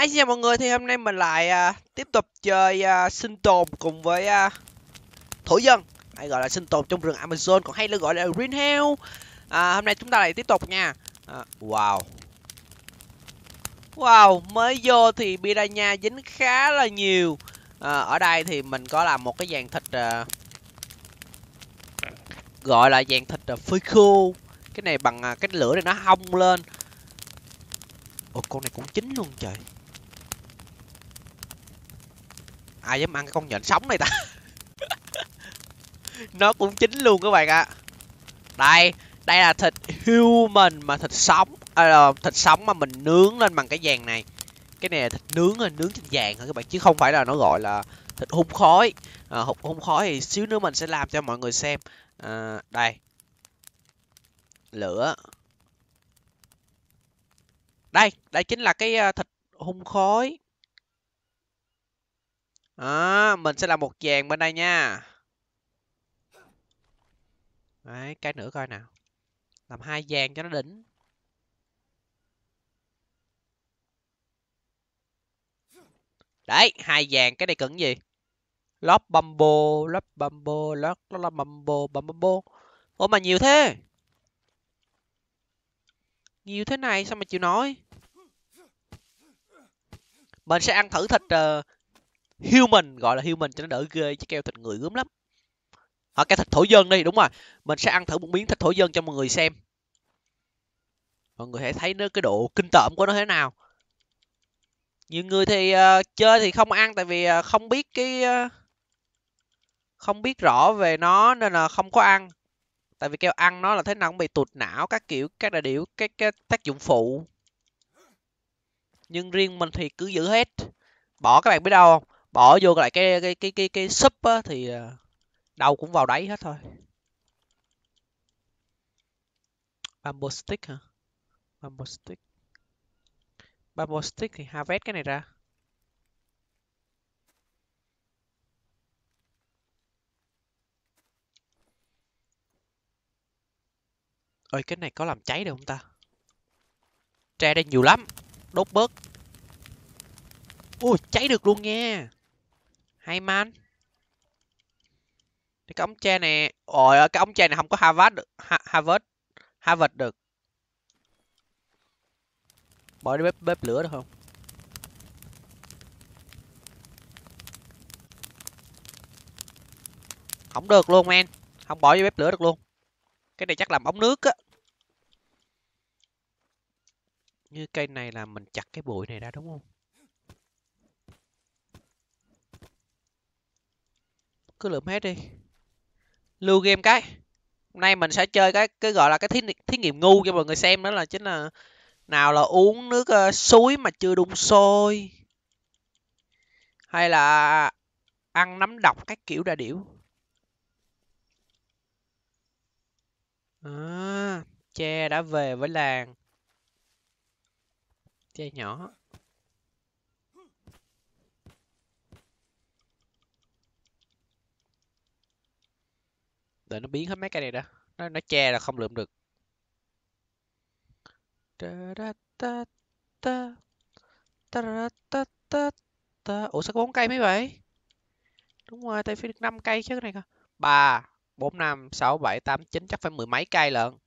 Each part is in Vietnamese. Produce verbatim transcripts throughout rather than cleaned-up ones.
Hi, xin chào mọi người, thì hôm nay mình lại à, tiếp tục chơi à, sinh tồn cùng với à, thổ dân, hay gọi là sinh tồn trong rừng Amazon, còn hay là gọi là Green Hell. À, hôm nay chúng ta lại tiếp tục nha. À, wow, wow, mới vô thì piranha dính khá là nhiều. À, ở đây thì mình có làm một cái dàn thịt à, gọi là dàn thịt à, phơi khô. Cái này bằng à, cái lửa này nó hong lên. Ồ, con này cũng chín luôn trời. Ai dám ăn cái con nhện sống này ta. Nó cũng chín luôn các bạn ạ. À. Đây, đây là thịt human mà thịt sống, à, thịt sống mà mình nướng lên bằng cái vàng này. Cái này là thịt nướng lên, nướng trên vàng hả các bạn, chứ không phải là nó gọi là thịt hun khói. À, hun khói thì xíu nữa mình sẽ làm cho mọi người xem. À, đây. Lửa. Đây, đây chính là cái thịt hun khói. À, mình sẽ làm một dàn bên đây nha. Đấy, cái nữa coi nào. Làm hai dàn cho nó đỉnh. Đấy, hai dàn, cái này cần gì? Lót bumbo, lót bumbo, lót lót bumbo, bumbo. Ủa mà nhiều thế. Nhiều thế này sao mà chịu nói. Mình sẽ ăn thử thịt uh, human, gọi là human cho nó đỡ ghê, chứ kêu thịt người gớm lắm. Hoặc cái thịt thổ dân đi, đúng rồi. Mình sẽ ăn thử một miếng thịt thổ dân cho mọi người xem. Mọi người hãy thấy nó cái độ kinh tởm của nó thế nào. Nhiều người thì uh, chơi thì không ăn tại vì uh, không biết cái uh, không biết rõ về nó nên là không có ăn. Tại vì kêu ăn nó là thế nào cũng bị tụt não các kiểu, các đại điểu, các, các tác dụng phụ. Nhưng riêng mình thì cứ giữ hết. Bỏ các bạn biết đâu không? Bỏ vô lại cái cái cái cái, cái súp á, thì đâu cũng vào đấy hết thôi. Bamboo stick hả? Bamboo stick. Bamboo stick thì harvest cái này ra. Ơi, cái này có làm cháy được không ta? Tre đây nhiều lắm, đốt bớt. Ui, cháy được luôn nha. Hay man. Cái ống tre nè. Ôi, cái ống tre này không có harvest được. Ha harvest. Harvest được. Bỏ đi bếp, bếp lửa được không? Không được luôn men. Không bỏ vô bếp lửa được luôn. Cái này chắc làm ống nước á. Như cây này là mình chặt cái bụi này ra đúng không? Cứ lượm hết đi. Lưu game cái. Hôm nay mình sẽ chơi cái cái gọi là cái thí, thí nghiệm ngu cho mọi người xem, đó là chính là nào là uống nước uh, suối mà chưa đun sôi. Hay là ăn nấm độc các kiểu đà điểu. À, tre đã về với làng. Tre nhỏ. Đợi nó biến hết mấy cái này đó. Nó, nó tre là không lượm được. Ủa sao có bốn cây mấy vậy? Đúng rồi, tại phải được năm cây chứ cái này cơ. Ba bốn năm sáu bảy tám chín chắc phải mười mấy cây lận,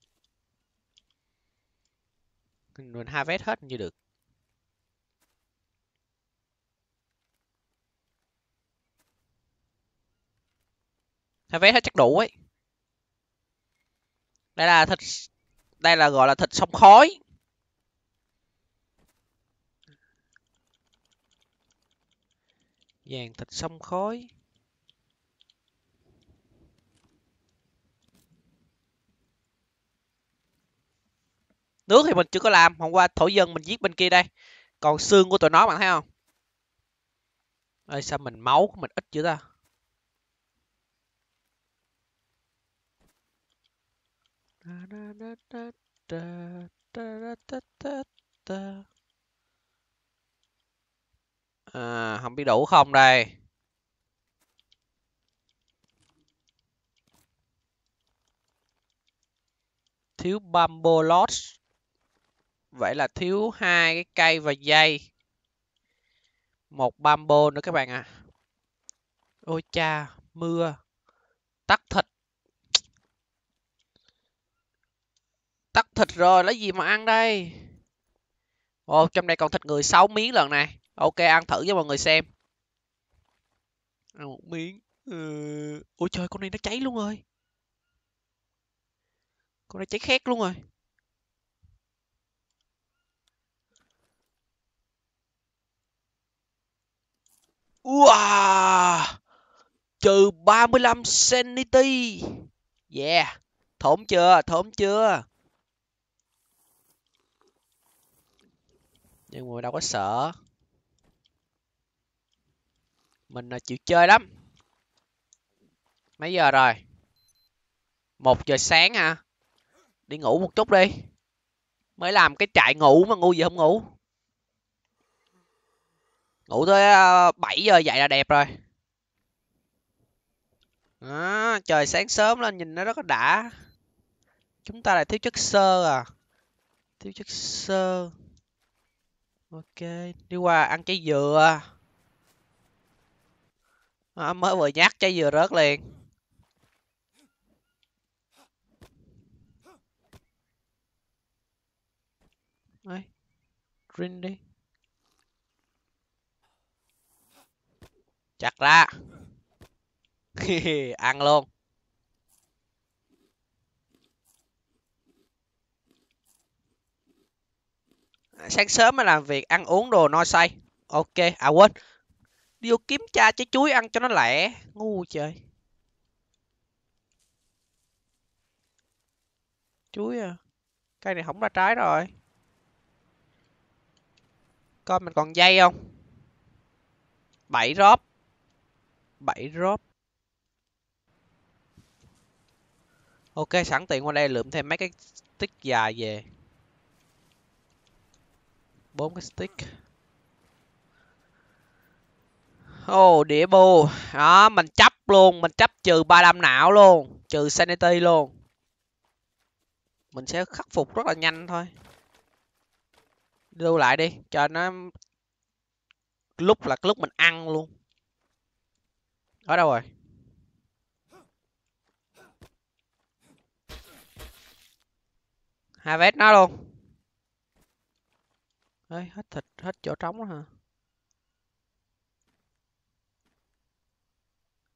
mình harvest hết như được. Harvest hết chắc đủ ấy. Đây là thịt, đây là gọi là thịt sông khói. Vàng thịt sông khói. Nước thì mình chưa có làm, hôm qua thổ dân mình giết bên kia đây. Còn xương của tụi nó bạn thấy không? Ơi sao mình máu của mình ít dữ ta? À, không biết đủ không đây. Thiếu bamboo lodge. Vậy là thiếu hai cái cây và dây. một bamboo nữa các bạn ạ. À. Ôi cha, mưa. Tắt thịt. Tắt thịt rồi, lấy gì mà ăn đây? Ồ, trong đây còn thịt người sáu miếng lần này. Ok, ăn thử cho mọi người xem. Ăn một miếng. Ừ... Ôi trời, con này nó cháy luôn rồi. Con này cháy khét luôn rồi. Wow, trừ ba mươi lăm sanity. Yeah, thổm chưa, thổm chưa. Nhưng mà đâu có sợ. Mình là chịu chơi lắm. Mấy giờ rồi? Một giờ sáng hả? Đi ngủ một chút đi. Mới làm cái trại ngủ mà ngu gì không ngủ. Ngủ tới bảy giờ dậy là đẹp rồi. Đó, trời sáng sớm lên nhìn nó rất là đã. Chúng ta lại thiếu chất xơ à. Thiếu chất xơ. Ok, đi qua ăn trái dừa. À, mới vừa nhát trái dừa rớt liền. Đấy, rin đi. Chặt ra. Ăn luôn. Sáng sớm mà làm việc ăn uống đồ no say. Ok, à quên. Đi vô kiếm cha trái chuối ăn cho nó lẻ. Ngu trời. Chuối à. Cây này không ra trái rồi. Coi mình còn dây không? Bảy róp. Bảy róp. Ok, sẵn tiện qua đây lượm thêm mấy cái stick dài về. Bốn cái stick. Ồ, oh, đĩa bu. Đó, mình chấp luôn. Mình chấp trừ ba mươi lăm não luôn. Trừ sanity luôn. Mình sẽ khắc phục rất là nhanh thôi. Lưu lại đi. Cho nó... Lúc là lúc mình ăn luôn. Ở đâu rồi? Harvest nó luôn. Đấy, hết thịt, hết chỗ trống đó hả?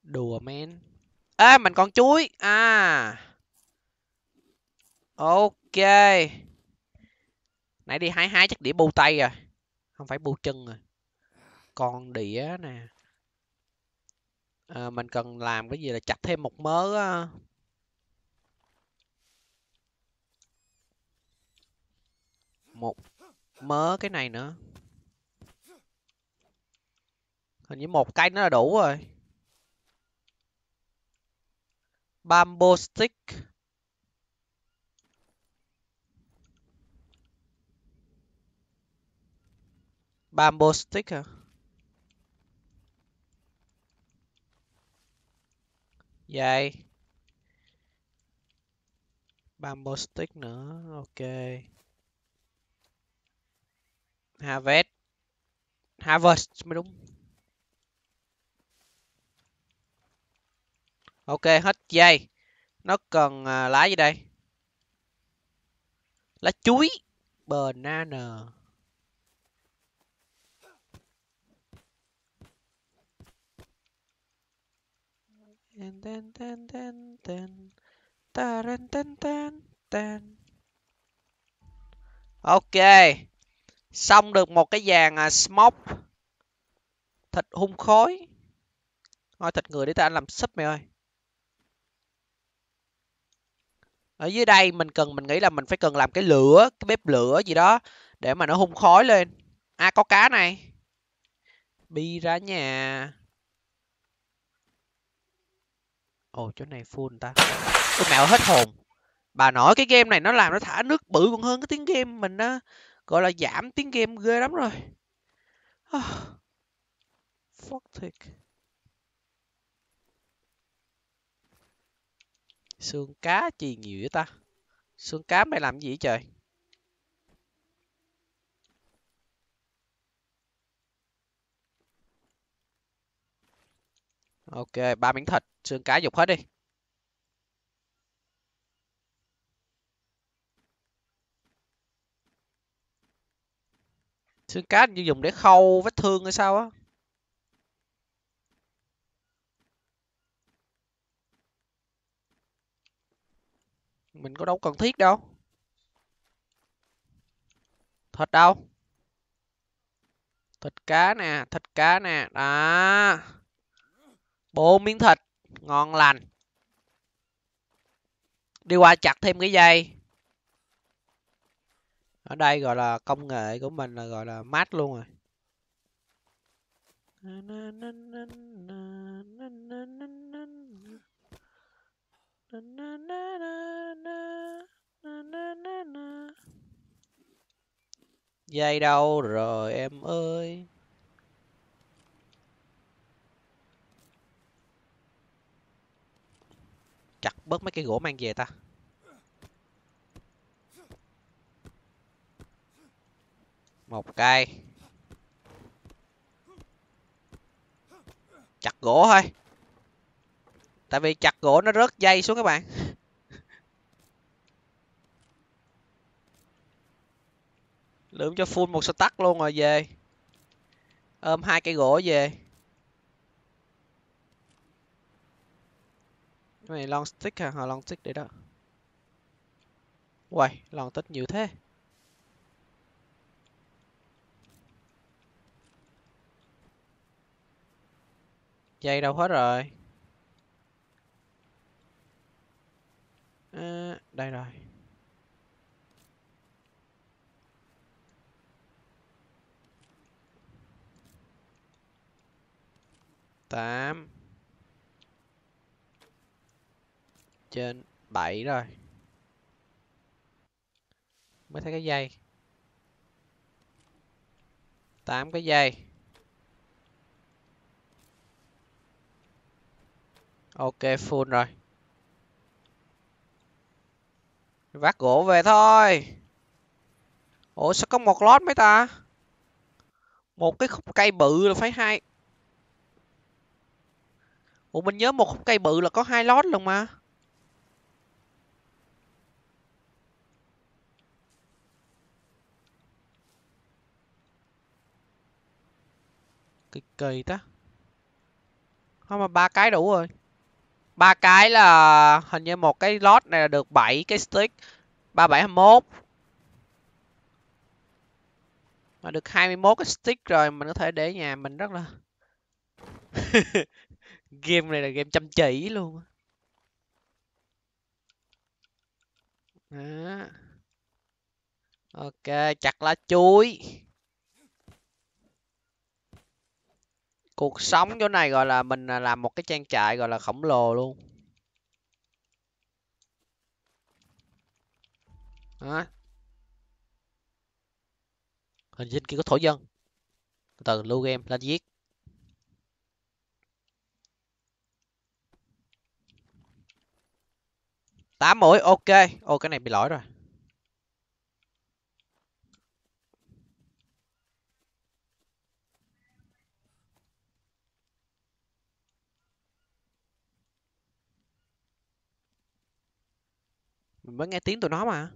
Đùa men. Ê, mình còn chuối. À. Ok. Nãy đi hái hái chắc đĩa bu tay rồi. Không phải bu chân rồi. Còn đĩa nè. À, mình cần làm cái gì là chặt thêm một mớ. Một mớ cái này nữa. Hình như một cây nó là đủ rồi. Bamboo stick. Bamboo stick hả? Vậy. Bamboo stick nữa. Ok. Harvest. Harvest mới đúng. Ok, hết dây. Nó cần uh, lá gì đây? Lá chuối. Banana. Ten ten ten ten ten. Ta ren ten ten ten. Ok. Xong được một cái vàng uh, smoke. Thịt hun khói. Thôi thịt người để ta làm súp mày ơi. Ở dưới đây mình cần, mình nghĩ là mình phải cần làm cái lửa, cái bếp lửa gì đó để mà nó hun khói lên. À, có cá này. Bi ra nhà. Ồ, chỗ này full ta. Ôi mẹo, hết hồn. Bà nội, cái game này nó làm nó thả nước bự còn hơn cái tiếng game mình á. Gọi là giảm tiếng game ghê lắm rồi. Oh. Fuck thiệt. Xương cá chi nhiều vậy ta? Xương cá mày làm gì vậy trời? Ok, ba miếng thịt, xương cá dục hết đi. Xương cá như dùng để khâu vết thương hay sao á. Mình có đâu cần thiết đâu. Thịt đâu? Thịt cá nè, thịt cá nè. Đó. Bốn miếng thịt. Ngon lành. Đi qua chặt thêm cái dây. Ở đây gọi là công nghệ của mình là gọi là mát luôn rồi. Dây đâu rồi em ơi. Chặt bớt mấy cái gỗ mang về ta. Một cây. Chặt gỗ thôi. Tại vì chặt gỗ nó rớt dây xuống các bạn. Lượm cho full một stack luôn rồi về. Ôm hai cây gỗ về. Cái này long stick hả? Họ long stick để đó. Uầy, long tích nhiều thế. Dây đâu hết rồi? À, đây rồi. tám trên bảy rồi. Mới thấy cái dây. tám cái dây. Ok full rồi. Vác gỗ về thôi. Ủa sao có một lót mấy ta? Một cái khúc cây bự là phải hai. Ủa mình nhớ một khúc cây bự là có hai lót luôn mà. Kỳ kỳ ta. Không mà ba cái đủ rồi. Ba cái là hình như một cái lót này là được bảy cái stick. Ba bảy hai mốt mà được hai mươi mốt cái stick rồi. Mình có thể để nhà mình rất là game này là game chăm chỉ luôn à. Ok chặt lá chuối. Cuộc sống chỗ này gọi là mình làm một cái trang trại gọi là khổng lồ luôn. Đó. Hình như kia có thổ dân. Từ từ lưu game lên giết. tám mũi ok. Ô cái này bị lỗi rồi. Mình mới nghe tiếng tụi nó mà.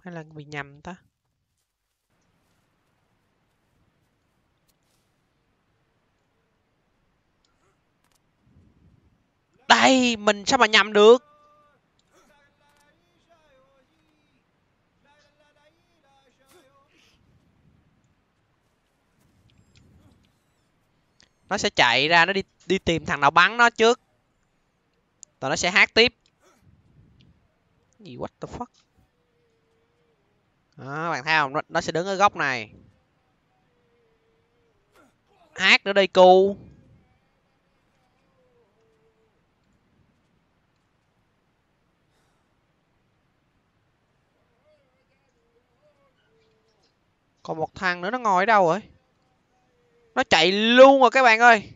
Hay là bị nhầm ta? Đây, mình sao mà nhầm được? Nó sẽ chạy ra, nó đi đi tìm thằng nào bắn nó trước. Rồi nó sẽ hát tiếp. Gì what the fuck? Đó, bạn thấy không? Nó, nó sẽ đứng ở góc này. Hát nữa đây cu. Còn một thằng nữa nó ngồi ở đâu rồi? Nó chạy luôn rồi các bạn ơi.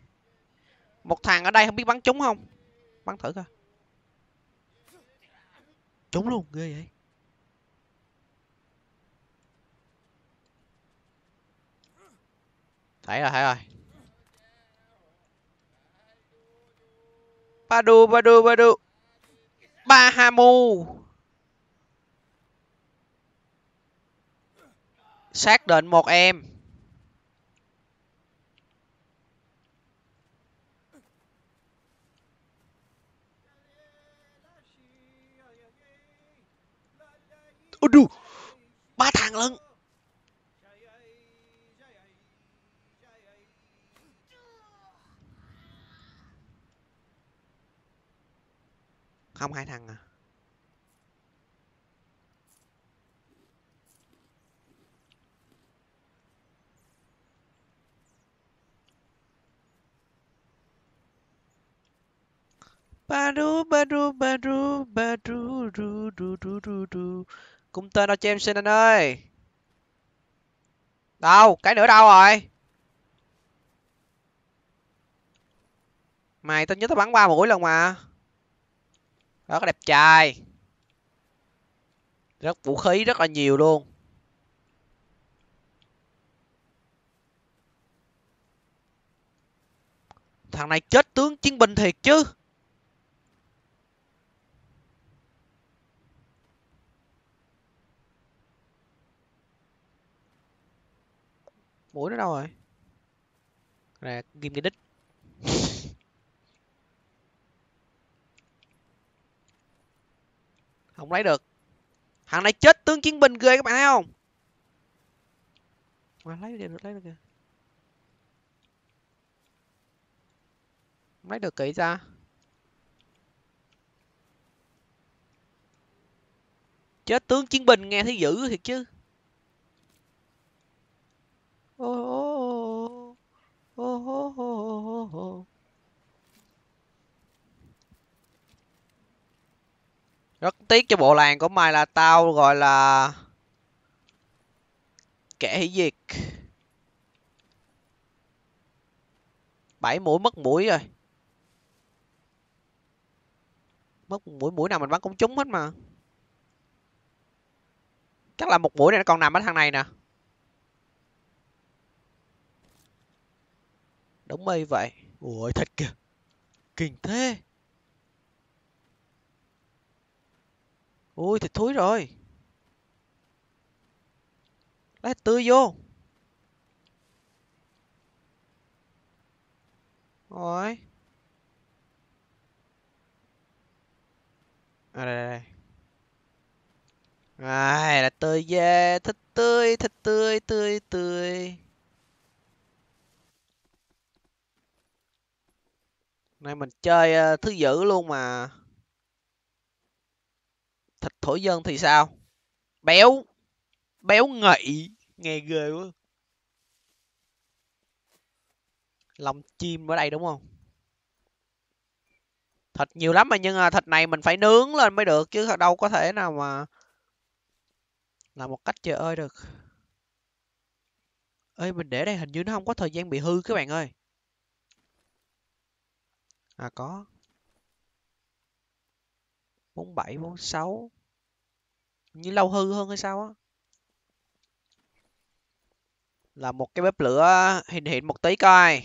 Một thằng ở đây không biết bắn trúng không. Bắn thử coi. Trúng luôn ghê vậy. Thấy rồi, thấy rồi. Badu, Badu, Badu. Bahamu. Xác định một em. Ôi đù, ba thằng lận. Không, hai thằng à. Badu badu badu badu du du du du du. Cung tên đâu cho em xin anh ơi. Đâu, cái nữa đâu rồi? Mày tên nhất tao bắn ba mũi lần mà. Rất là đẹp trai. Rất vũ khí rất là nhiều luôn. Thằng này chết tướng chiến binh thiệt chứ. Mũi nó đâu rồi? Nè, ghim cái đít. Không lấy được. Thằng này chết tướng chiến binh ghê các bạn thấy không? À, lấy được, lấy được kìa. Không lấy được kỹ ra. Chết tướng chiến binh nghe thấy dữ thiệt chứ. Ô ô ô ô ô ô. Rất tiếc cho bộ làng của mày là tao gọi là kẻ hủy diệt. Bảy mũi mất mũi rồi. Mất mũi, mũi nào mình bắn cũng trúng hết mà. Chắc là một mũi này nó còn nằm ở thằng này nè. Đúng mây vậy. Ủa thật kìa. Kinh thế. Ui thịt thúi rồi. Lá tươi vô. Rồi. À đây đây. Ai là tươi ghê, thịt tươi, thịt tươi, tươi tươi. Này mình chơi thứ dữ luôn mà. Thịt thổ dân thì sao? Béo. Béo ngậy. Nghe ghê quá. Lòng chim ở đây đúng không? Thịt nhiều lắm mà. Nhưng thịt này mình phải nướng lên mới được. Chứ đâu có thể nào mà làm một cách trời ơi được. Ê mình để đây hình như nó không có thời gian bị hư các bạn ơi. À có bốn bảy, bốn sáu. Như lâu hư hơn hay sao á. Là một cái bếp lửa hình hiện một tí coi.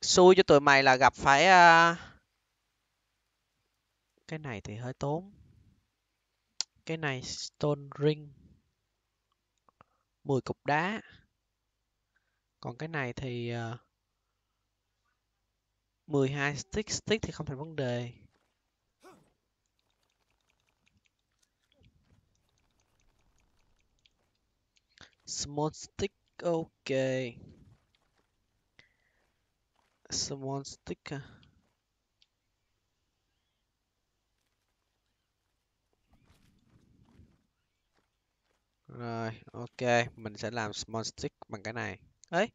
Xui cho tụi mày là gặp phải. Cái này thì hơi tốn. Cái này stone ring mười cục đá. Còn cái này thì mười hai stick, stick thì không thành vấn đề. Small stick, ok. Small stick. Rồi, ok. Mình sẽ làm small stick bằng cái này. Đấy.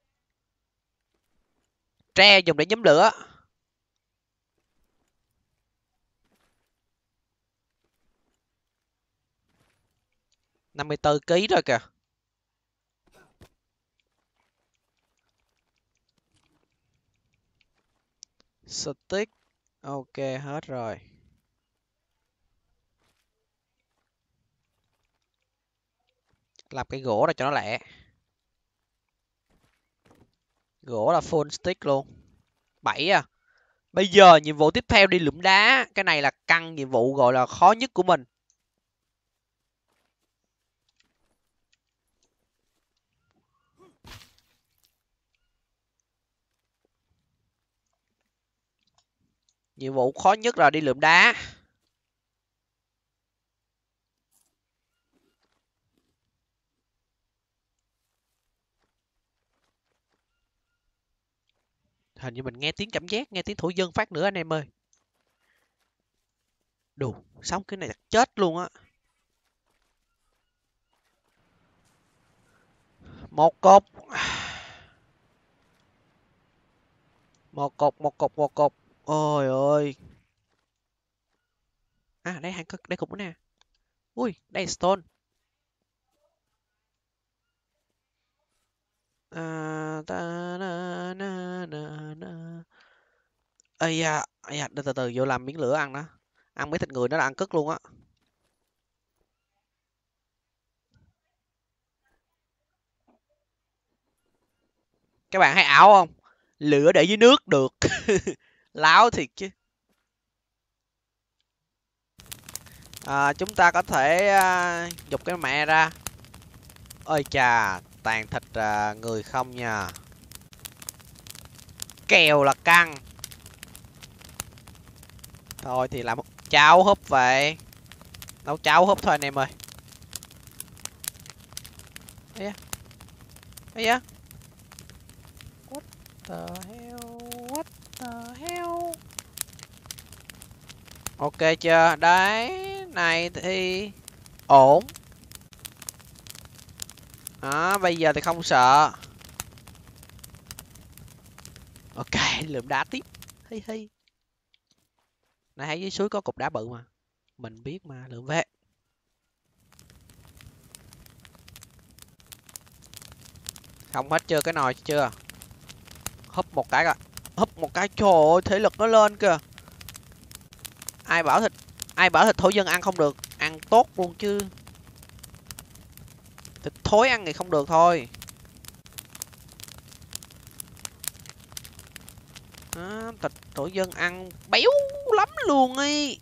Tre dùng để nhóm lửa. năm mươi tư ki lô gam rồi kìa. Stick. Ok hết rồi. Làm cái gỗ này cho nó lẹ. Gỗ là full stick luôn. Bảy à. Bây giờ nhiệm vụ tiếp theo đi lượm đá. Cái này là căn nhiệm vụ gọi là khó nhất của mình. Nhiệm vụ khó nhất là đi lượm đá. Hình như mình nghe tiếng cảm giác, nghe tiếng thổ dân phát nữa anh em ơi. Đủ, xong cái này chết luôn á. Một cột. Một cột, một cột, một cột. Ôi ơi. À, đây hàng cực, đây cũng nè. Ui, đây stone. À, ta, na, na, na, na. Ây da, ây da, từ, từ từ vô làm miếng lửa ăn đó. Ăn mấy thịt người nó là ăn cứt luôn á. Các bạn hay ảo không? Lửa để dưới nước được. Láo thiệt chứ. À, chúng ta có thể uh, dục cái mẹ ra. Ôi chà, tàn thịt uh, người không nha. Kèo là căng. Thôi thì làm cháo húp vậy. Nấu cháo húp thôi anh em ơi. Ê Ê da. What the hell? What the hell? Ok chưa? Đấy. Này thì ổn. Đó, bây giờ thì không sợ. Ok, lượm đá tiếp. Hi hi. Này thấy dưới suối có cục đá bự mà. Mình biết mà, lượm về. Không hết chưa, cái nồi chưa. Húp một cái rồi. Húp một cái, trời ơi, thể lực nó lên kìa. Ai bảo thịt, ai bảo thịt thổ dân ăn không được. Ăn tốt luôn chứ. Thịt thối ăn thì không được thôi. À, thịt thổ dân ăn béo lắm luôn ấy.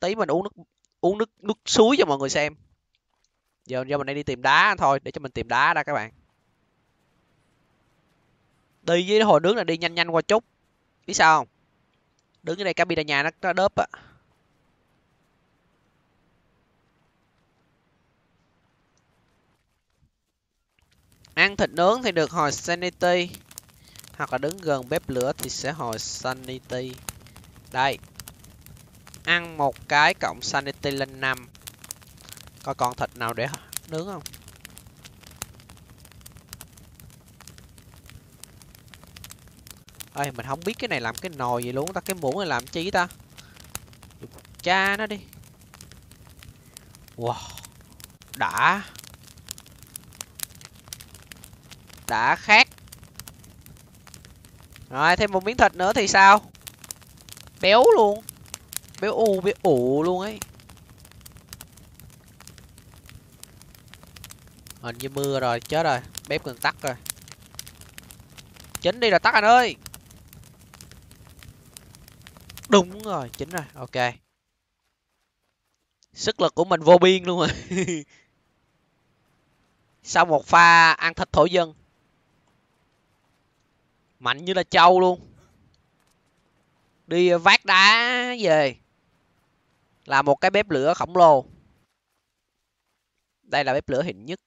Tí mình uống nước uống nước nước suối cho mọi người xem. Giờ giờ mình đang đi tìm đá thôi, để cho mình tìm đá ra các bạn. Đi với hồ nước là đi nhanh nhanh qua chút. Biết sao không? Đứng dưới đây cabin nhà nó, nó đớp á. Ăn thịt nướng thì được hồi sanity. Hoặc là đứng gần bếp lửa thì sẽ hồi sanity. Đây. Ăn một cái cộng sanity lên năm. Coi còn thịt nào để nướng không? Ê, mình không biết cái này làm cái nồi gì luôn ta. Cái muỗng này làm chi ta? Cha nó đi. Wow. Đã. Đã khát. Rồi, thêm một miếng thịt nữa thì sao? Béo luôn. Béo u, béo ụ luôn ấy. Hình như mưa rồi, chết rồi. Bếp gần tắt rồi. Chín đi rồi tắt anh ơi. Đúng rồi, chín rồi, ok. Sức lực của mình vô biên luôn rồi. Sau một pha ăn thịt thổ dân. Mạnh như là trâu luôn. Đi vác đá về. Là một cái bếp lửa khổng lồ. Đây là bếp lửa hình nhất.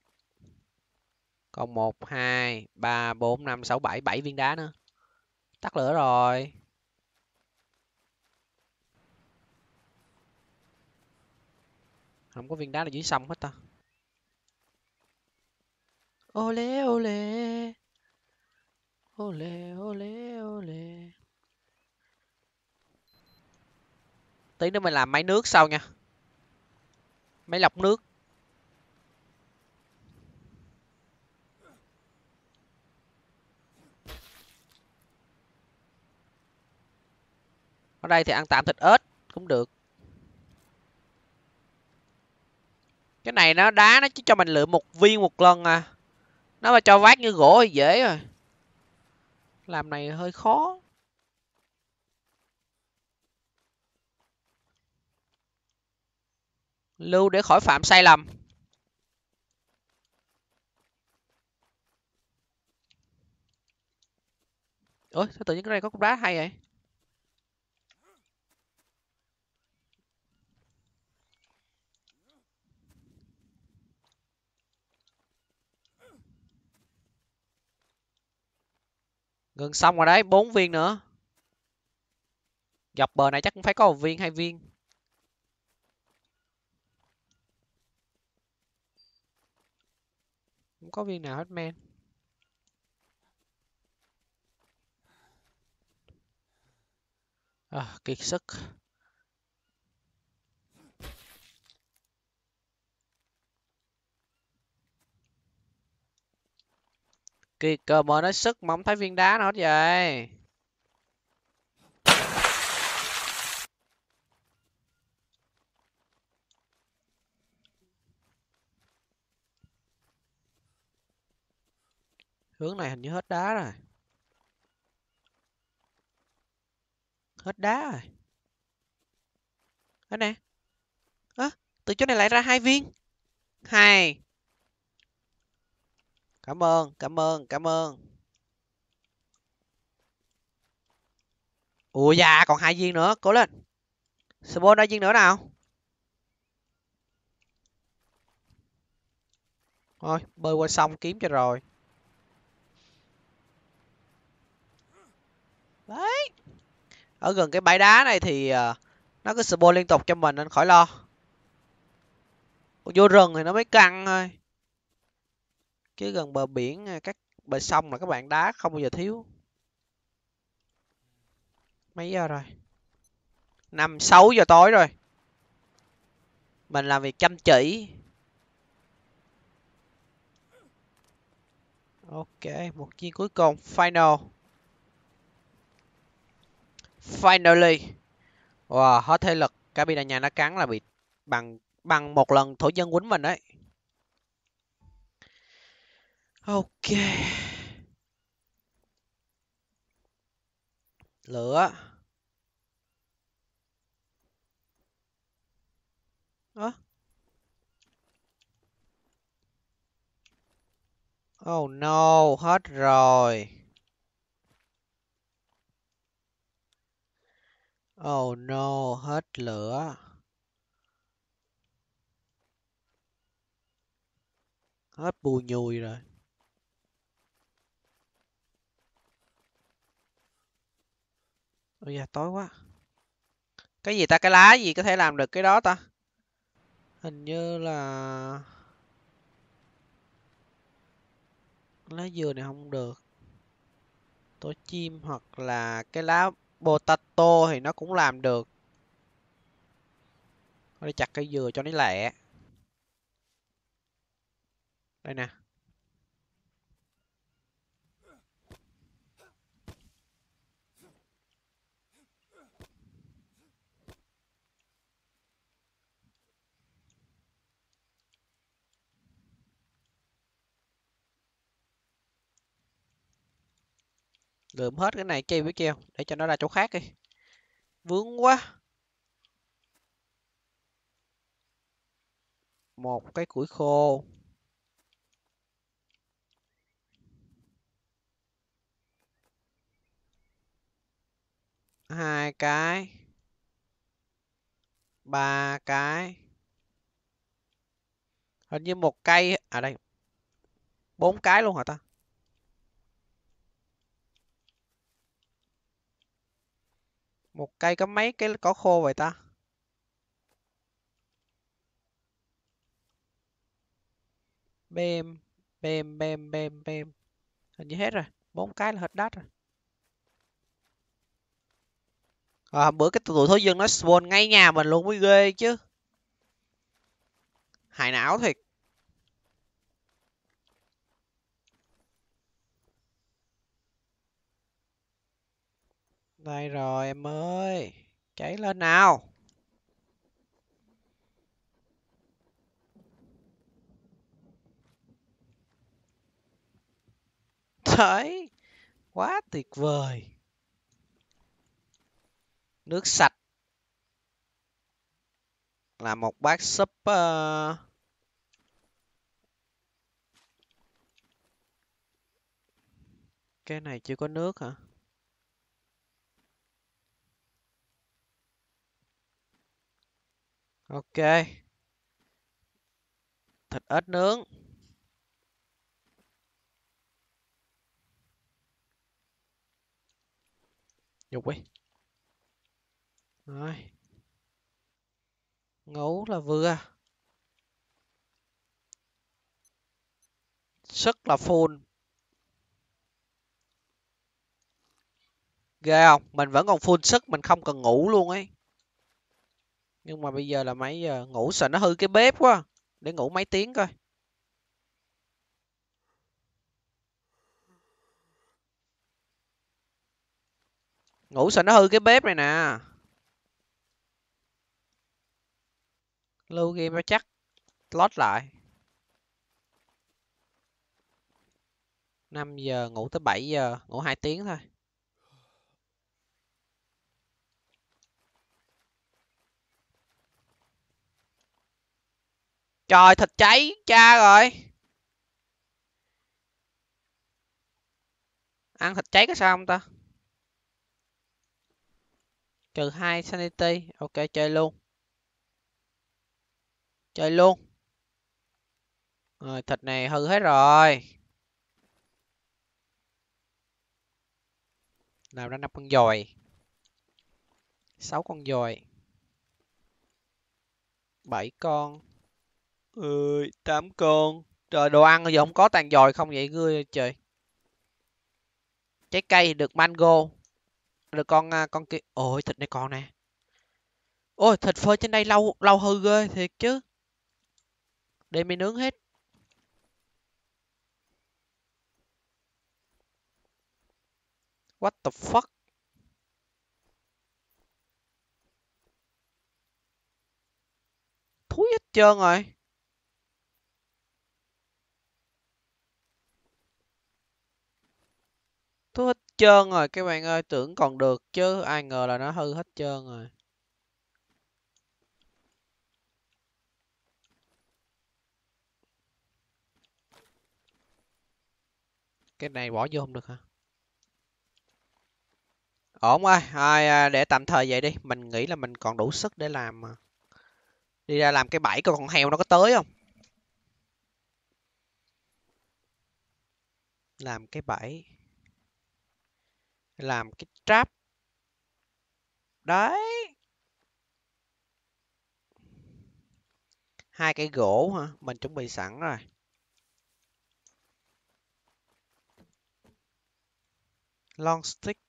Còn một, hai, ba, bốn, năm, sáu, bảy, bảy viên đá nữa. Tắt lửa rồi. Không có viên đá là dưới sông hết ta. Ole ole. Ole ole ole. Tí nữa mình làm máy nước sau nha. Máy lọc nước. Ở đây thì ăn tạm thịt ếch cũng được. Cái này nó đá nó chỉ cho mình lượm một viên một lần à. Nó mà cho vác như gỗ thì dễ rồi. Làm này hơi khó. Lưu để khỏi phạm sai lầm. Ôi, sao tự nhiên cái này có cục đá hay vậy? Gần xong rồi đấy, bốn viên nữa. Dọc bờ này chắc cũng phải có một viên, hai viên. Không có viên nào hết men. À, kiệt sức. Kiệt cờ mở nó sức mà không thấy viên đá nào hết vậy. Hướng này hình như hết đá rồi. Hết đá rồi. Hết nè. À, từ chỗ này lại ra hai viên. Hai. Cảm ơn, cảm ơn, cảm ơn. Ủa dạ, còn hai viên nữa, cố lên. Spawn ra viên nữa nào. Thôi, bơi qua sông kiếm cho rồi. Đấy. Ở gần cái bãi đá này thì nó cứ spawn liên tục cho mình nên khỏi lo. Vô rừng thì nó mới căng thôi. Chứ gần bờ biển, các bờ sông là các bạn đá không bao giờ thiếu. Mấy giờ rồi? năm, sáu giờ tối rồi. Mình làm việc chăm chỉ. Ok, một viên cuối cùng. Final. Finally. Wow, hết thế lực. Cá bị đại nhà nó cắn là bị bằng bằng một lần thổ dân quýnh mình đấy. Ok. Lửa. Ơ. Oh no, hết rồi. Oh no, hết lửa. Hết bù nhùi rồi. Ôi da, tối quá. Cái gì ta, cái lá gì có thể làm được cái đó ta? Hình như là lá dừa này không được. Tổ chim hoặc là cái lá potato thì nó cũng làm được. Để chặt cây dừa cho nó lẹ. Đây nè. Lượm hết cái này chi với kia để cho nó ra chỗ khác đi. Vướng quá. Một cái củi khô. Hai cái. Ba cái. Hình như một cây ở đây. Bốn cái luôn hả ta? Một cây có mấy cái cỏ khô vậy ta? Bêm, bêm, bêm, bêm, bêm. Hình như hết rồi. Bốn cái là hết đất rồi. À, bữa cái tụi thối dân nó spawn ngay nhà mình luôn mới ghê chứ. Hại não thiệt. Đây rồi em ơi. Cháy lên nào. Đấy, quá tuyệt vời. Nước sạch là một bát súp uh... Cái này chưa có nước hả? Ok. Thịt ếch nướng. Dục đi. Rồi. Ngấu là vừa. Sức là full. Ghê không? Mình vẫn còn full sức, mình không cần ngủ luôn ấy. Nhưng mà bây giờ là mấy giờ? Ngủ sợ nó hư cái bếp quá. Để ngủ mấy tiếng coi. Ngủ sợ nó hư cái bếp này nè. Lưu game nó chắc. Lót lại. năm giờ ngủ tới bảy giờ. Ngủ hai tiếng thôi. Trời, thịt cháy cha rồi. Ăn thịt cháy có sao không ta? Trừ hai sanity. Ok, chơi luôn. Chơi luôn. Rồi, thịt này hư hết rồi. Làm ra năm con dồi. sáu con dồi. bảy con. Ừ, tám con. Trời, đồ ăn bây giờ không có tàn dồi không vậy ngươi trời. Trái cây được mango. Được con con kia. Ôi thịt này còn nè. Ôi thịt phơi trên đây lâu lâu hư ghê thiệt chứ. Để mình nướng hết. What the fuck? Thúi hết trơn rồi. Thúi hết trơn rồi các bạn ơi, tưởng còn được chứ ai ngờ là nó hư hết trơn rồi. Cái này bỏ vô không được hả? Ổn ơi, à, để tạm thời vậy đi. Mình nghĩ là mình còn đủ sức để làm mà. Đi ra làm cái bẫy coi con heo nó có tới không. Làm cái bẫy. Làm cái trap. Đấy. Hai cái gỗ hả? Mình chuẩn bị sẵn rồi. Long stick.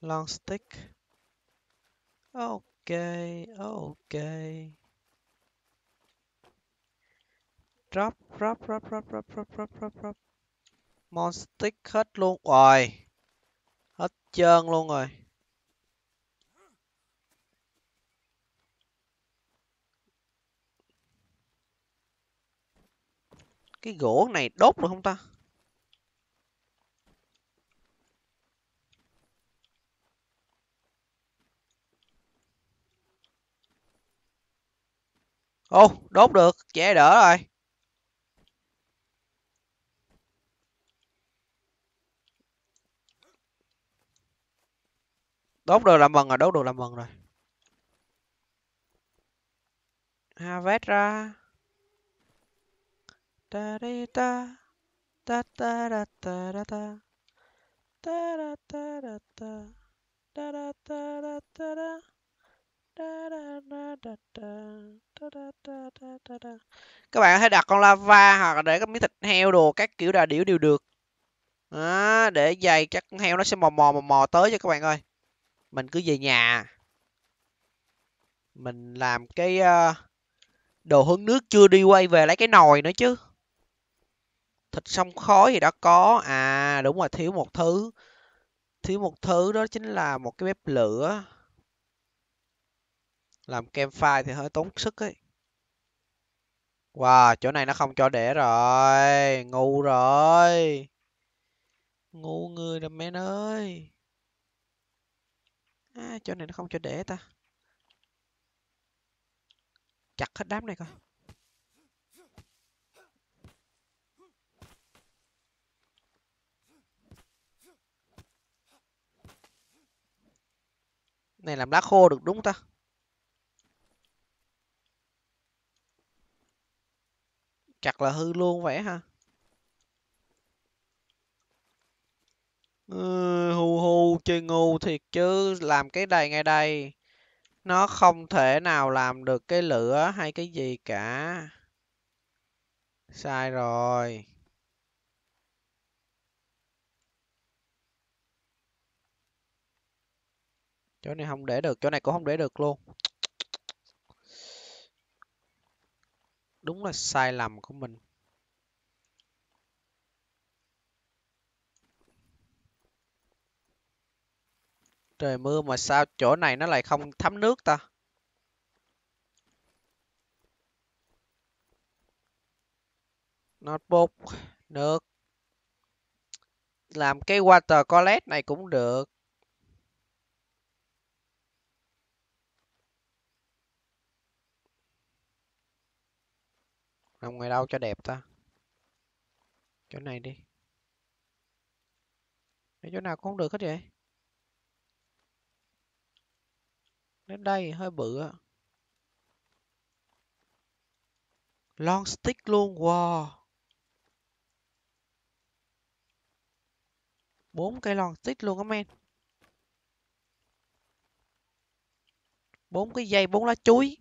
Long stick. Ok, ok. Drop, drop, drop, drop, drop, drop, drop, drop, drop. Mon stick hết luôn rồi. Hết trơn luôn rồi. Cái gỗ này đốt được không ta? Ô, oh, đốt được, dễ đỡ rồi. Đốt được làm mừng rồi, đốt được làm mừng rồi. Harvest ra. Ta đi ta. Ta ta ta ta ta ta. Ta ta ta ta ta. Ta ta ta ta ta. Các bạn có thể đặt con lava hoặc là để cái miếng thịt heo đồ các kiểu đà điểu đều được. À, để dày chắc con heo nó sẽ mò mò mò mò tới cho các bạn ơi. Mình cứ về nhà. Mình làm cái uh, đồ hứng nước chưa đi quay về lấy cái nồi nữa chứ. Thịt xong khói thì đã có. À đúng rồi, thiếu một thứ. Thiếu một thứ đó chính là một cái bếp lửa. Làm campfire thì hơi tốn sức ấy. Wow, chỗ này nó không cho để rồi. Ngu rồi. Ngu người rồi men ơi. À, chỗ này nó không cho để ta. Chặt hết đám này coi. Này làm lá khô được đúng ta? Chặt là hư luôn vậy hả? Ừ, hù hù chơi ngu thiệt chứ. Làm cái này ngay đây, nó không thể nào làm được cái lửa hay cái gì cả. Sai rồi. Chỗ này không để được, chỗ này cũng không để được luôn. Đúng là sai lầm của mình. Trời mưa mà sao chỗ này nó lại không thấm nước ta? Notebook, nước. Làm cái water collet này cũng được. Nằm ngoài đâu cho đẹp ta? Chỗ này đi. Để chỗ nào cũng không được hết vậy. Đến đây hơi bự. Long stick luôn. Wow. Bốn cây long stick luôn á men. Bốn cái dây, bốn lá chuối.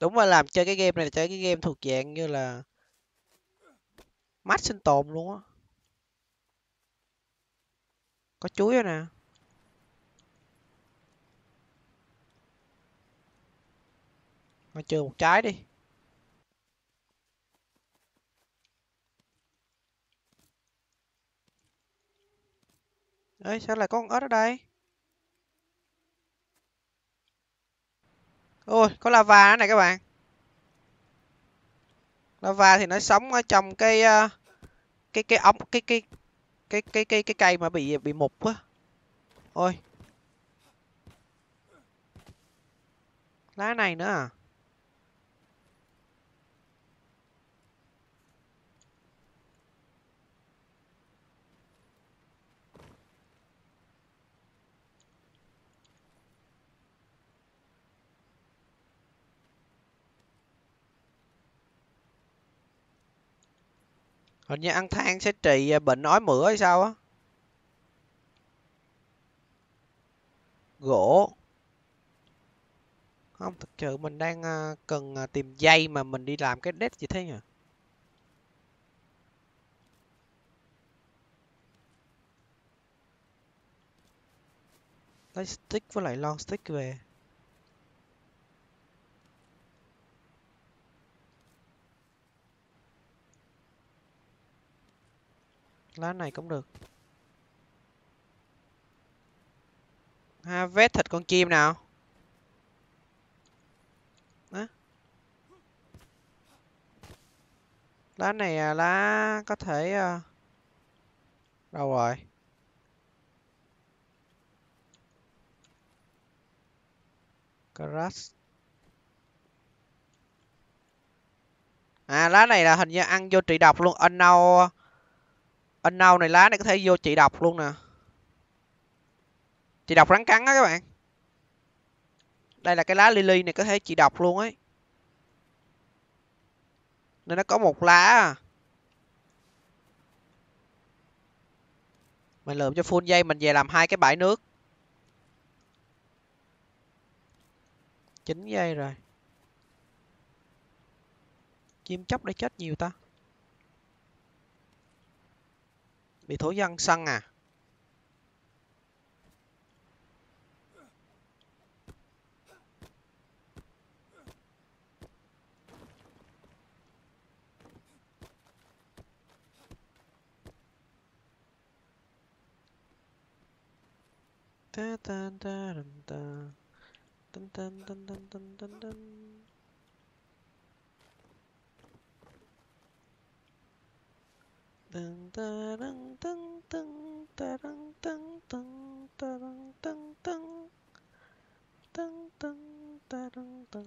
Đúng là làm chơi cái game này là chơi cái game thuộc dạng như là mát sinh tồn luôn á. Có chuối rồi nè. Mà trừ một trái đi. Ê, sao lại có con ếch ở đây? Ôi, có lava nữa này các bạn. Lava thì nó sống ở trong cái cái cái ống cái cái cái cái cái cái cây mà bị bị mục á. Ôi. Lá này nữa à? Hình như ăn than sẽ trị bệnh ói mửa hay sao á. Gỗ. Không, thực sự mình đang cần tìm dây mà mình đi làm cái đét gì thế nhỉ? Lấy stick với lại long stick về. Lá này cũng được. Ha, vết thịt con chim nào. Đó. Lá này lá có thể. Đâu rồi? Crash. À, lá này là hình như ăn vô trị độc luôn. Anh nào Anh nâu này, lá này có thể vô trị độc luôn nè. Trị độc rắn cắn á các bạn. Đây là cái lá lily này có thể trị độc luôn ấy. Nên nó có một lá. Mình lượm cho full dây, mình về làm hai cái bãi nước. Chín dây rồi. Chim chóc đã chết nhiều ta. Bị thổ dân săn à? Ta ta ta ta tan tan tan tan tan tan tan. Tan tan tan tan tan tan tan tan tan tan. Tan tan tan tan tan tan tan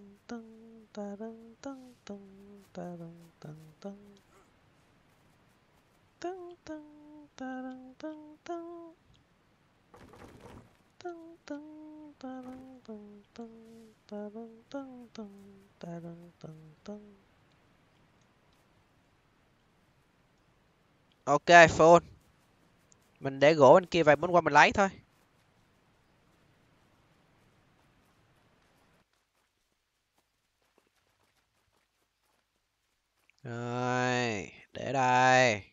tan tan tan tan. Tan tan tan tan tan. Tăng tăng ta tăng tăng tăng ta tăng tăng tăng ta tăng tăng tăng. Ok phone. Mình để gỗ bên kia vài món qua mình lấy thôi. Rồi, để đây.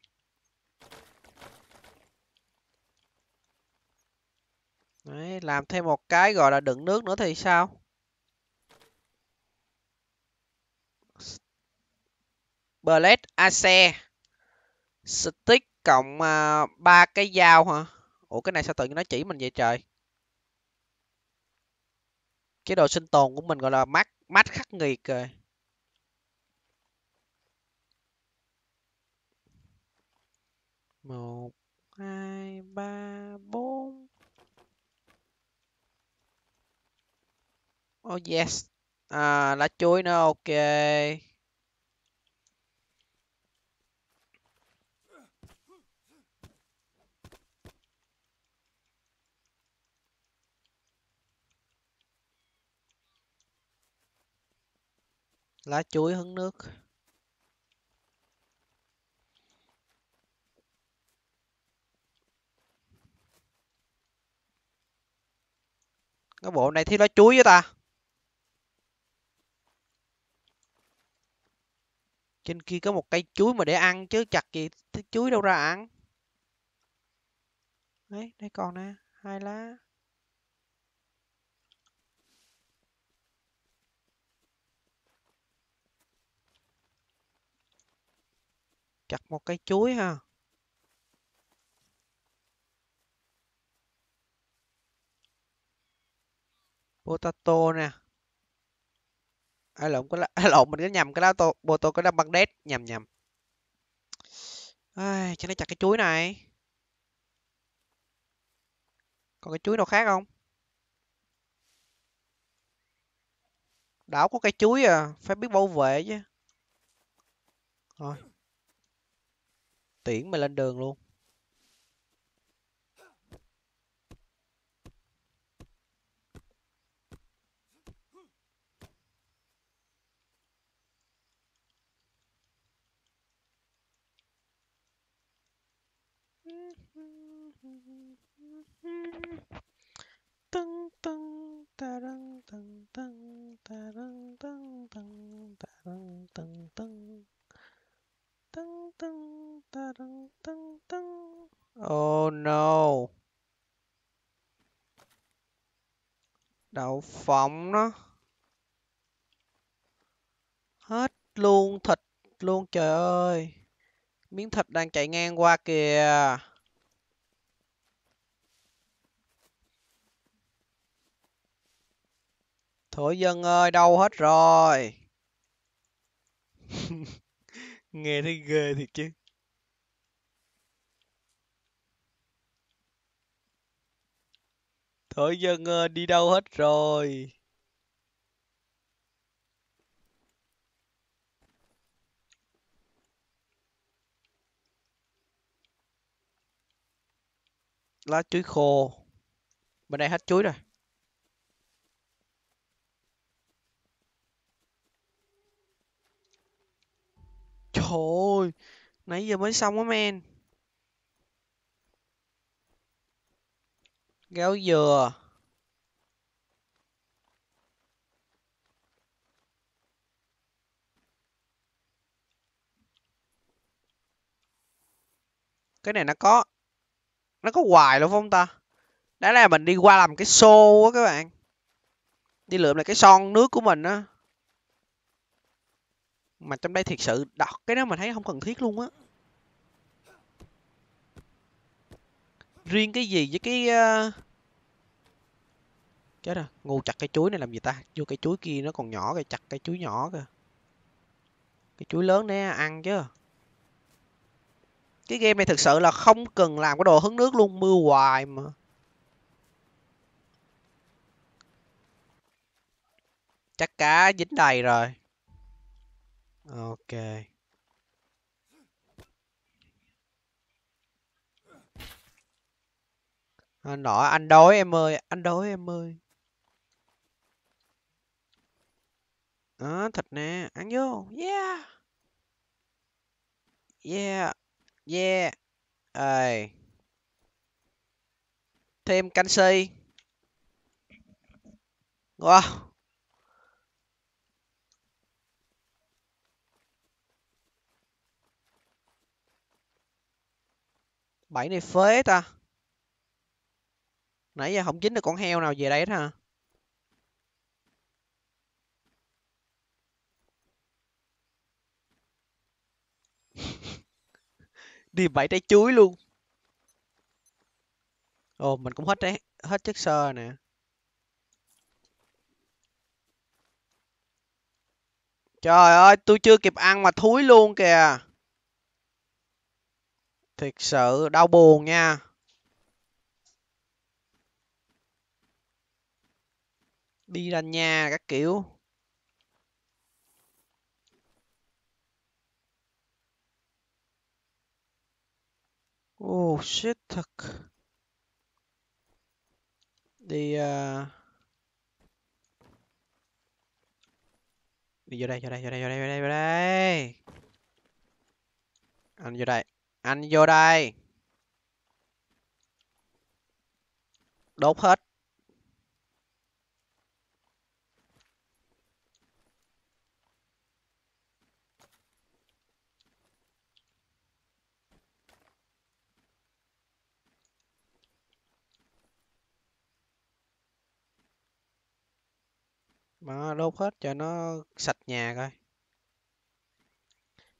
Đấy, làm thêm một cái gọi là đựng nước nữa thì sao? Blade ace stick cộng ba uh, cái dao hả? Ủa cái này sao tự nhiên nó chỉ mình vậy trời? Cái đồ sinh tồn của mình gọi là mát mát khắc nghiệt rồi. Một, hai, ba, bốn. Oh yes. À, lá chuối nữa, ok. Lá chuối hứng nước. Cái bộ này thiếu lá chuối với ta. Trên kia có một cây chuối mà để ăn chứ chặt gì chuối đâu ra ăn. Đấy, đây còn nè, hai lá. Chặt một cây chuối ha. Potato nè. Ai lộn cái lá, lộn mình cứ nhầm cái lá tô, bồ tô cái đâm băng đét, nhầm nhầm. Ai, cho nó chặt cái chuối này. Còn cái chuối nào khác không? Đảo có cây chuối à, phải biết bảo vệ chứ. Rồi. Tiễn mày lên đường luôn. Tăng tăng ta tăng tăng tăng ta tăng tăng tăng ta tăng tăng tăng tăng tăng ta tăng tăng tăng. Oh no, đậu phộng nó hết luôn thịt luôn, trời ơi miếng thịt đang chạy ngang qua kìa. Thổ dân ơi, đâu hết rồi? Nghe thấy ghê thiệt chứ. Thổ dân ơi, đi đâu hết rồi? Lá chuối khô. Bên đây hết chuối rồi. Ôi, nãy giờ mới xong á men. Gáo dừa. Cái này nó có Nó có hoài luôn phải không ta? Đấy là mình đi qua làm cái xô á các bạn. Đi lượm lại cái son nước của mình á. Mà trong đây thiệt sự đọc cái đó mình thấy không cần thiết luôn á. Riêng cái gì với cái uh, Chết à, ngu chặt cái chuối này làm gì ta? Vô cái chuối kia nó còn nhỏ kìa, chặt cái chuối nhỏ kìa. Cái chuối lớn nè, ăn chứ. Cái game này thực sự là không cần làm cái đồ hứng nước luôn, mưa hoài mà. Chắc cá dính đầy rồi. Ok. Anh nói anh đói em ơi, anh đói em ơi. Đó, thịt nè, ăn vô. Yeah. Yeah. Yeah. Ê. Thêm canxi. Wow. Bẫy này phế ta. Nãy giờ không dính được con heo nào về đây hết hả? Đi bảy trái chuối luôn. Ồ, mình cũng hết đấy, hết chất xơ nè. Trời ơi, tôi chưa kịp ăn mà thúi luôn kìa. Thiệt sự đau buồn nha. Đi ra nhà các kiểu. Oh shit thật. Đi uh... đi vô đây, vô đây, vô đây, vô đây, vô đây, vô đây. Anh vô đây, anh vô đây. Đốt hết. Mà đốt hết cho nó sạch nhà coi.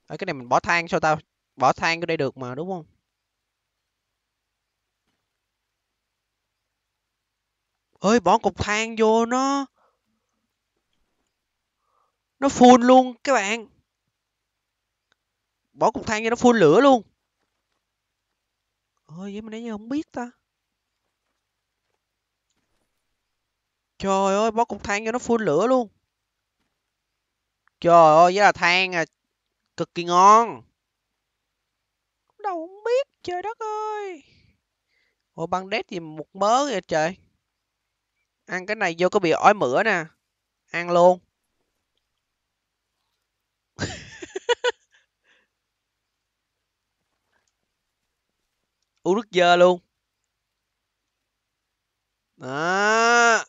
Ở cái này mình bỏ than sao tao? Bỏ than vô đây được mà đúng không? Ơi bỏ cục than vô nó. Nó phun luôn các bạn. Bỏ cục than vô nó phun lửa luôn. Ơi vậy mà nãy giờ không biết ta. Trời ơi, bó cục than cho nó phun lửa luôn. Trời ơi, vậy là than à, cực kỳ ngon. Đâu không biết, trời đất ơi. Ôi, băng đét gì một mớ vậy trời. Ăn cái này vô có bị ói mửa nè. Ăn luôn. Uống nước dơ luôn. Đó.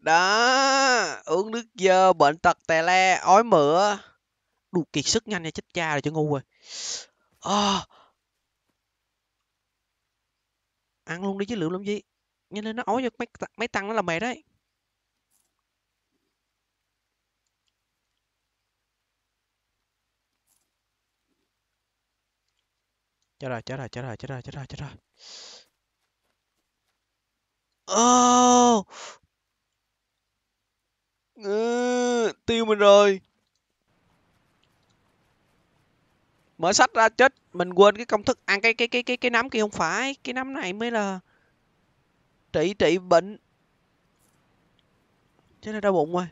Đó, uống nước dơ, bệnh tật tè le, ói mửa. Đủ kiệt sức nhanh nha, chết cha rồi chứ ngu rồi à. Ăn luôn đi chứ lượm làm gì. Nhanh lên nó ói cho mấy, mấy tăng nó là mệt đấy. Chết rồi, chết rồi, chết rồi, chết rồi, chết rồi, chết rồi. Oh. Ừ, tiêu mình rồi. Mở sách ra chết, mình quên cái công thức ăn cái cái cái cái cái nấm kia không phải, cái nấm này mới là trị trị bệnh. Chết là đau bụng rồi.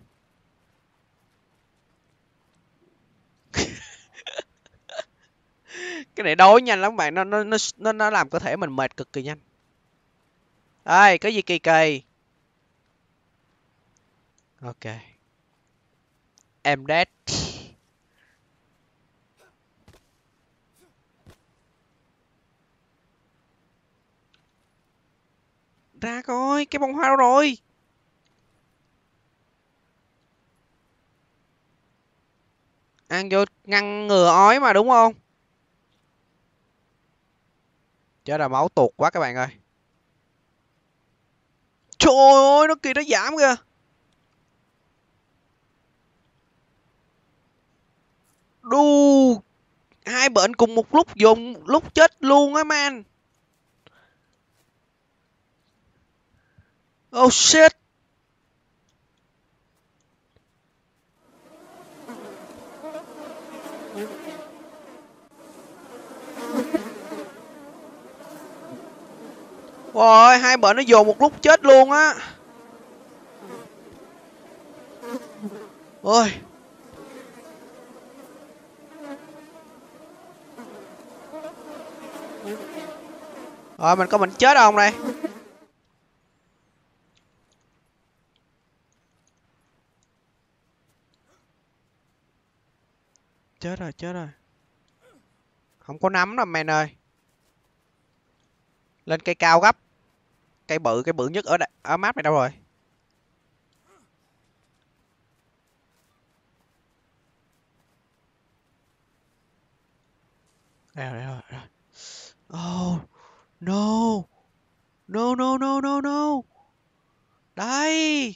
Cái này đói nhanh lắm bạn, nó nó nó nó làm cơ thể mình mệt cực kỳ nhanh. Ai, cái gì kỳ kỳ. Ok. Em dead. Ra coi, cái bông hoa đâu rồi? Ăn vô ngăn ngừa ói mà đúng không? Chết là máu tuột quá các bạn ơi. Trời ơi, nó kìa nó giảm kìa. Đu, hai bệnh cùng một lúc dùng lúc chết luôn á man. Oh shit. Ôi, hai bữa nó dồn một lúc chết luôn á. Ôi. Rồi mình có mình chết không đây? Chết rồi, chết rồi. Không có nắm đâu men ơi. Lên cây cao gấp. Cây bự, cây bự nhất ở đây, ở map này đâu rồi? Đây rồi, đây rồi, đây rồi. Oh. No. No no no no no. Đây.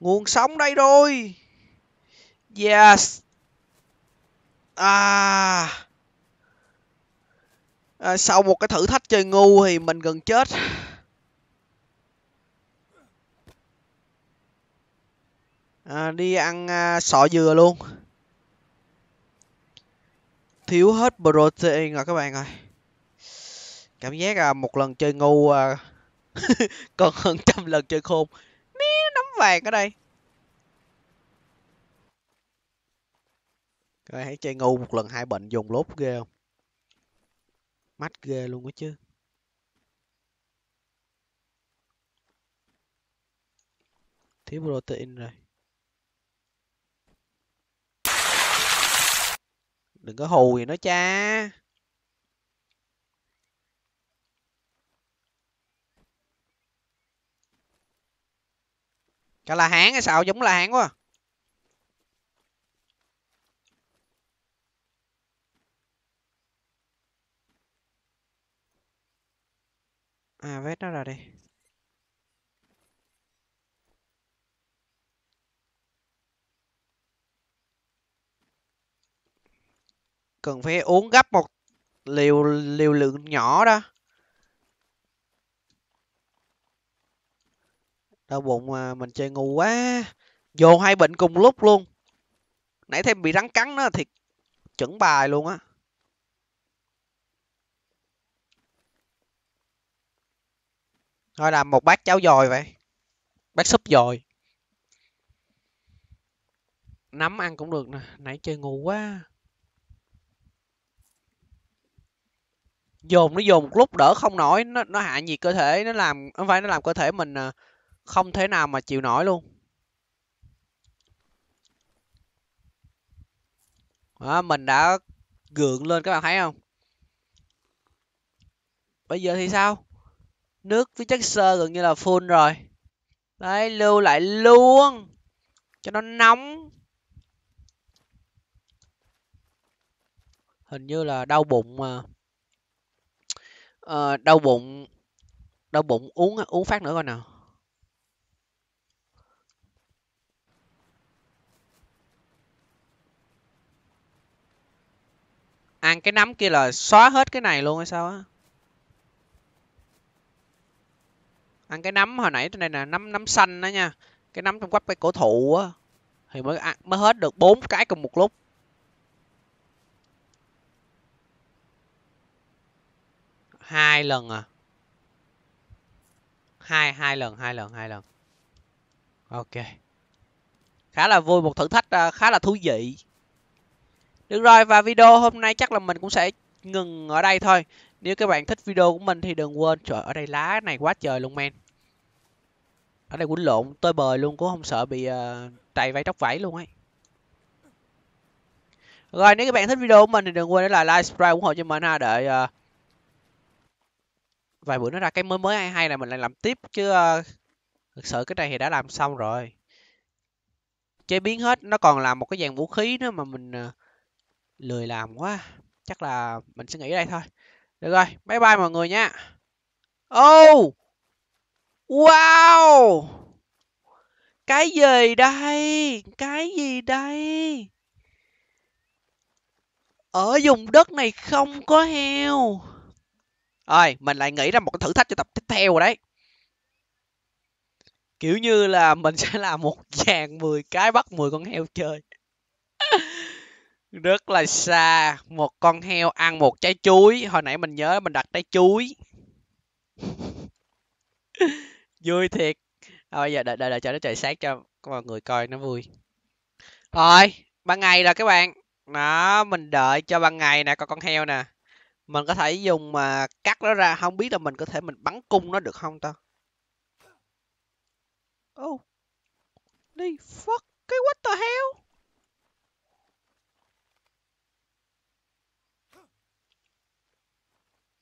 Nguồn sống đây rồi. Yes. À. À, sau một cái thử thách chơi ngu thì mình gần chết. À, đi ăn à, sọ dừa luôn. Thiếu hết protein rồi các bạn ơi. Cảm giác à, một lần chơi ngu à, còn hơn trăm lần chơi khôn. Nếu nắm vàng ở đây. Các bạn hãy chơi ngu một lần hai bệnh dùng lốp ghê không? Mách ghê luôn á chứ. Thiếu protein rồi. Đừng có hù gì nó cha. Cả là hán hay sao giống là hán quá. À vết nó ra đi. Cần phải uống gấp một liều liều lượng nhỏ đó. Đau bụng mà mình chơi ngu quá. Dồn hai bệnh cùng lúc luôn. Nãy thêm bị rắn cắn đó thì chuẩn bài luôn á. Thôi làm một bát cháo dồi vậy. Bát súp dồi. Nấm ăn cũng được nè. Nãy chơi ngu quá. Dồn nó dồn một lúc đỡ không nổi. Nó, nó hạ nhiệt cơ thể. Nó làm không phải nó làm cơ thể mình không thể nào mà chịu nổi luôn. Đó, mình đã gượng lên các bạn thấy không? Bây giờ thì sao? Nước với chất xơ gần như là full rồi. Đấy, lưu lại luôn. Cho nó nóng. Hình như là đau bụng mà. À, đau bụng. Đau bụng uống uống phát nữa coi nào. Ăn cái nấm kia là xóa hết cái này luôn hay sao á? Ăn cái nấm hồi nãy trên đây là nấm nấm xanh đó nha. Cái nấm trong quắp cái cổ thụ á thì mới ăn, mới hết được bốn cái cùng một lúc. Hai lần à. Hai hai lần, hai lần, hai lần. Ok. Khá là vui, một thử thách khá là thú vị. Được rồi, và video hôm nay chắc là mình cũng sẽ ngừng ở đây thôi. Nếu các bạn thích video của mình thì đừng quên. Trời, ở đây lá này quá trời luôn men. Ở đây quýnh lộn, tơi bời luôn, cũng không sợ bị uh, trầy vây tróc vẫy luôn ấy. Rồi, nếu các bạn thích video của mình thì đừng quên để lại like, subscribe, ủng hộ cho mình ha. Để uh, vài bữa nó ra cái mới mới hay hay là mình lại làm tiếp. Chứ uh, thực sự cái này thì đã làm xong rồi. Chế biến hết, nó còn làm một cái dàn vũ khí nữa mà mình uh, lười làm quá. Chắc là mình sẽ nghỉ ở đây thôi. Được rồi, bye bye mọi người nha. Oh. Wow. Cái gì đây? Cái gì đây? Ở vùng đất này không có heo. Rồi, mình lại nghĩ ra một cái thử thách cho tập tiếp theo rồi đấy. Kiểu như là mình sẽ làm một dàn mười cái bắt mười con heo chơi. Rất là xa. Một con heo ăn một trái chuối. Hồi nãy mình nhớ mình đặt trái chuối. Vui thiệt. À, bây giờ đợi, đợi, đợi cho nó trời sáng cho mọi người coi nó vui. Rồi, ban ngày rồi các bạn. Đó, mình đợi cho ban ngày nè, con con heo nè. Mình có thể dùng mà cắt nó ra. Không biết là mình có thể mình bắn cung nó được không ta? Oh. Đi fuck. Cái what the hell?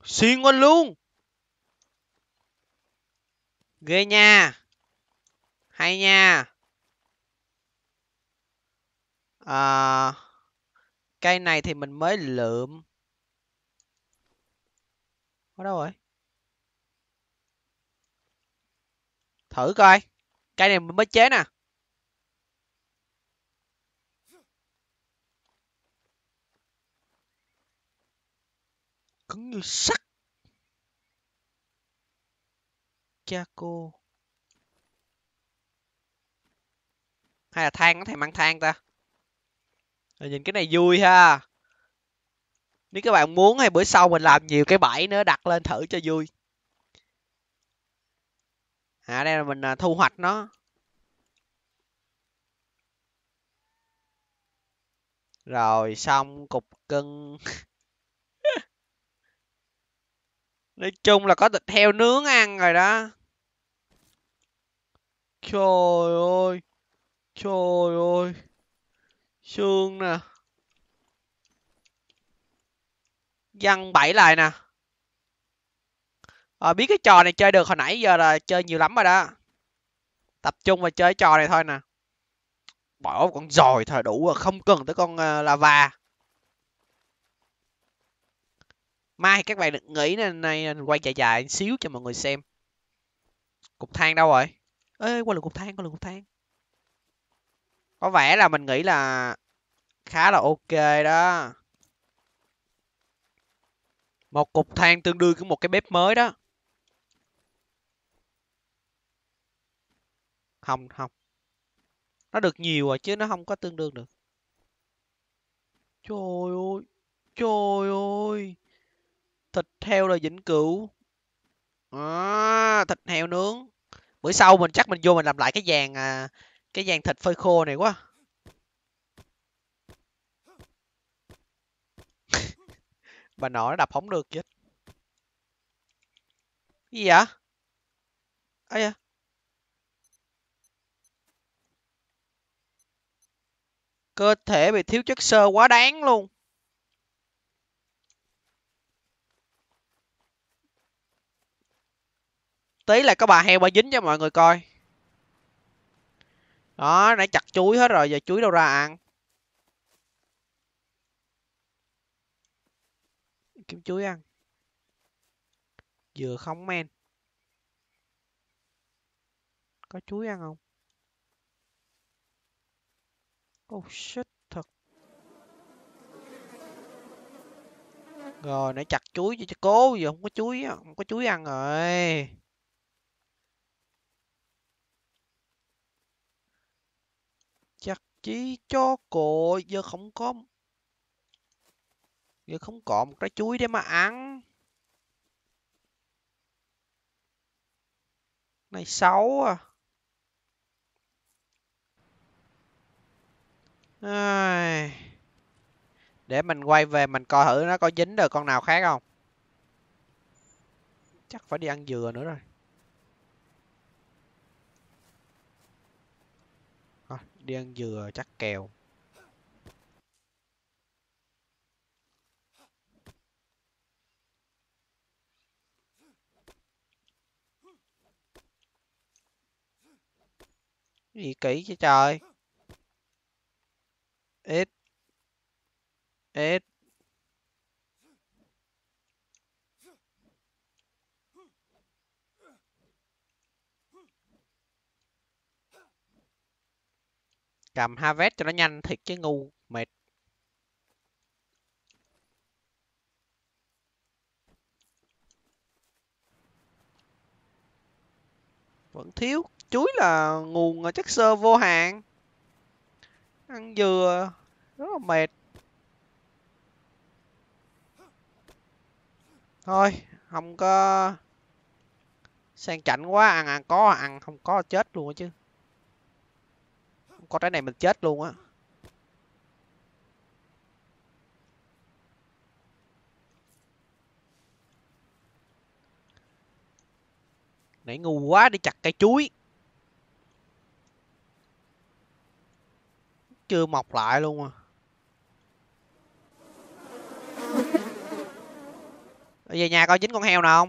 Xuyên quanh luôn. Ghê nha. Hay nha. À, cây này thì mình mới lượm. Ở đâu rồi? Thử coi. Cây này mình mới chế nè. Cứng như sắt. Cha cô. Hay là than, có thể mang than ta. Rồi, nhìn cái này vui ha. Nếu các bạn muốn hay bữa sau mình làm nhiều cái bẫy nữa đặt lên thử cho vui. À đây là mình thu hoạch nó. Rồi xong cục cưng. Nói chung là có thịt heo nướng ăn rồi đó. Trời ơi. Trời ơi. Xương nè. Dăng bẫy lại nè. Ờ, biết cái trò này chơi được hồi nãy giờ là chơi nhiều lắm rồi đó. Tập trung vào chơi trò này thôi nè. Bỏ con dòi thôi đủ rồi. Không cần tới con uh, lava. Mai các bạn đừng nghĩ nên nay quay dài dài xíu cho mọi người xem. Cục than đâu rồi? Ê, qua lượng cục than, qua lượng cục than. Có vẻ là mình nghĩ là khá là ok đó. Một cục than tương đương với một cái bếp mới đó. Không, không. Nó được nhiều rồi chứ nó không có tương đương được. Trời ơi. Trời ơi. Thịt heo là vĩnh cửu. À, thịt heo nướng. Bữa sau mình chắc mình vô mình làm lại cái vàng à, cái vàng thịt phơi khô này quá. Bà nội nó đập không được chứ. Gì vậy? Ây da. Cơ thể bị thiếu chất xơ quá đáng luôn. Tí là có bà heo bà dính cho mọi người coi. Đó, nãy chặt chuối hết rồi, giờ chuối đâu ra ăn. Kiếm chuối ăn. Dừa không men. Có chuối ăn không? Oh shit thật. Rồi nãy chặt chuối cho cố, giờ không có chuối, không có chuối ăn rồi. Chặt chí cho cội, giờ không có. Giờ không có một trái chuối để mà ăn. Này xấu à. À. Để mình quay về mình coi thử nó có dính được con nào khác không. Chắc phải đi ăn dừa nữa rồi. À, đi ăn dừa chắc kèo. Gì kỹ chứ trời. Ít. Ít. Cầm harvest cho nó nhanh thiệt chứ ngu mệt. Vẫn thiếu. Chuối là nguồn chất xơ vô hạn. Ăn dừa rất là mệt. Thôi không có sang chảnh quá, ăn ăn có ăn không có chết luôn á chứ. Không có trái này mình chết luôn á. Nãy ngu quá đi chặt cây chuối. Chưa mọc lại luôn à. Về nhà coi dính con heo nào không.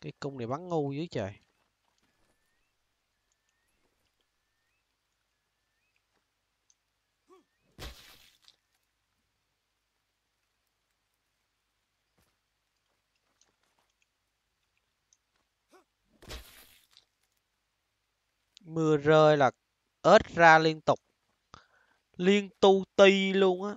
Cái cung này bắn ngu dưới trời. Mưa rơi là ớt ra liên tục. Liên tu ti luôn á.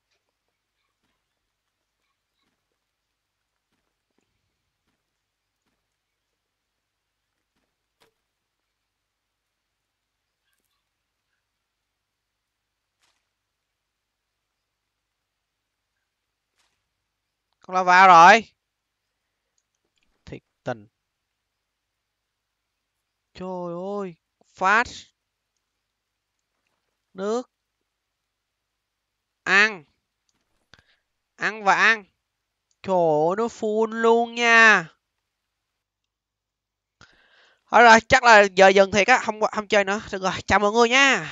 Con lava rồi. Thiệt tình. Trời ơi. Phát. Nước. Ăn. Ăn và ăn. Trời ơi nó full luôn nha. Thôi rồi chắc là giờ dừng thiệt á. Không không chơi nữa. Được rồi. Chào mọi người nha.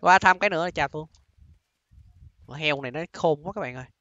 Qua thăm cái nữa là chào tôi. Heo này nó khôn quá các bạn ơi.